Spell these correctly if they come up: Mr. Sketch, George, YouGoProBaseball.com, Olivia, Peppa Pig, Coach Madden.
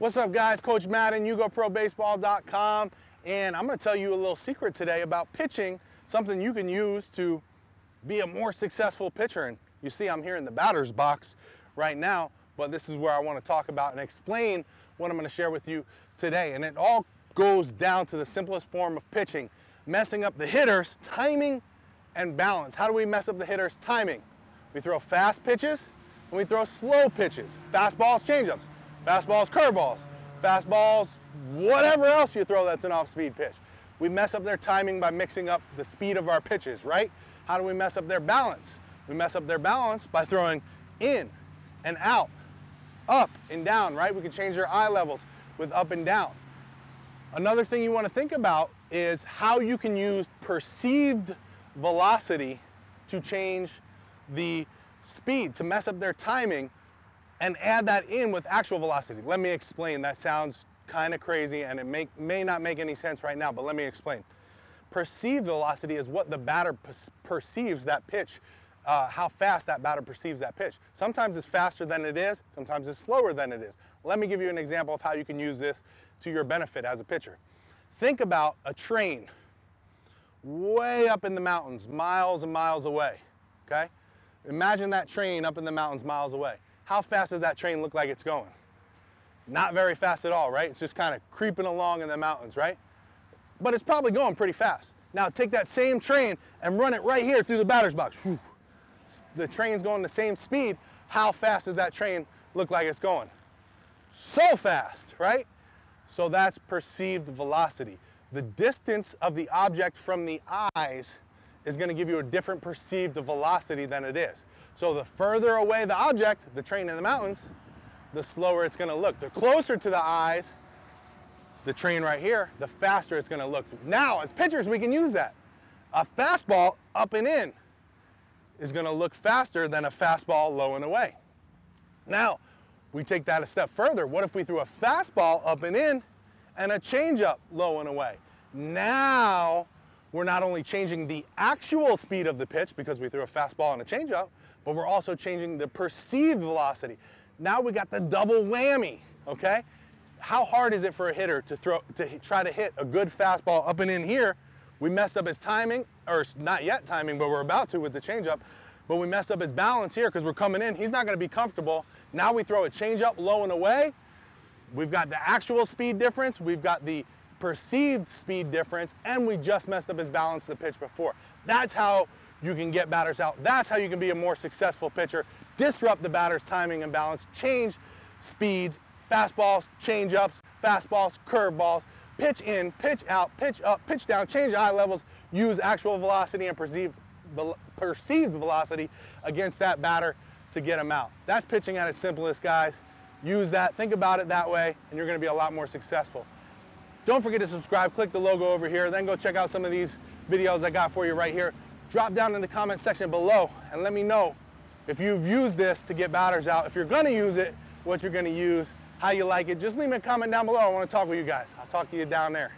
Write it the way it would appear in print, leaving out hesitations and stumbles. What's up, guys? Coach Madden, YouGoProBaseball.com, and I'm going to tell you a little secret today about pitching, something you can use to be a more successful pitcher. And you see, I'm here in the batter's box right now, but this is where I want to talk about and explain what I'm going to share with you today. And it all goes down to the simplest form of pitching, messing up the hitter's timing and balance. How do we mess up the hitter's timing? We throw fast pitches and we throw slow pitches, fastballs, changeups. Fastballs, curveballs, fastballs, whatever else you throw that's an off-speed pitch. We mess up their timing by mixing up the speed of our pitches, right? How do we mess up their balance? We mess up their balance by throwing in and out, up and down, right? We can change their eye levels with up and down. Another thing you want to think about is how you can use perceived velocity to change the speed, to mess up their timing, and add that in with actual velocity. Let me explain. That sounds kind of crazy and it may not make any sense right now, but let me explain. Perceived velocity is what the batter perceives that pitch, how fast that batter perceives that pitch. Sometimes it's faster than it is, sometimes it's slower than it is. Let me give you an example of how you can use this to your benefit as a pitcher. Think about a train way up in the mountains, miles and miles away, okay? Imagine that train up in the mountains, miles away. How fast does that train look like it's going? Not very fast at all, right? It's just kind of creeping along in the mountains, right? But it's probably going pretty fast. Now take that same train and run it right here through the batter's box. Whew. The train's going the same speed. How fast does that train look like it's going? So fast, right? So that's perceived velocity. The distance of the object from the eyes is going to give you a different perceived velocity than it is. So the further away the object, the train in the mountains, the slower it's going to look. The closer to the eyes, the train right here, the faster it's going to look. Now, as pitchers, we can use that. A fastball up and in is going to look faster than a fastball low and away. Now, we take that a step further. What if we threw a fastball up and in and a changeup low and away? Now, we're not only changing the actual speed of the pitch because we threw a fastball and a changeup, but we're also changing the perceived velocity. Now we got the double whammy, okay? How hard is it for a hitter to try to hit a good fastball up and in here? We messed up his timing, or not yet timing, but we're about to with the changeup, but we messed up his balance here because we're coming in. He's not gonna be comfortable. Now we throw a changeup low and away. We've got the actual speed difference, we've got the perceived speed difference, and we just messed up his balance of the pitch before. That's how you can get batters out. That's how you can be a more successful pitcher. Disrupt the batter's timing and balance, change speeds, fastballs, changeups, fastballs, curveballs, pitch in, pitch out, pitch up, pitch down, change eye levels, use actual velocity and perceived velocity against that batter to get him out. That's pitching at its simplest, guys. Use that, think about it that way, and you're gonna be a lot more successful. Don't forget to subscribe, click the logo over here, then go check out some of these videos I got for you right here. Drop down in the comment section below and let me know if you've used this to get batters out, if you're gonna use it, what you're gonna use, how you like it. Just leave me a comment down below. I wanna talk with you guys. I'll talk to you down there.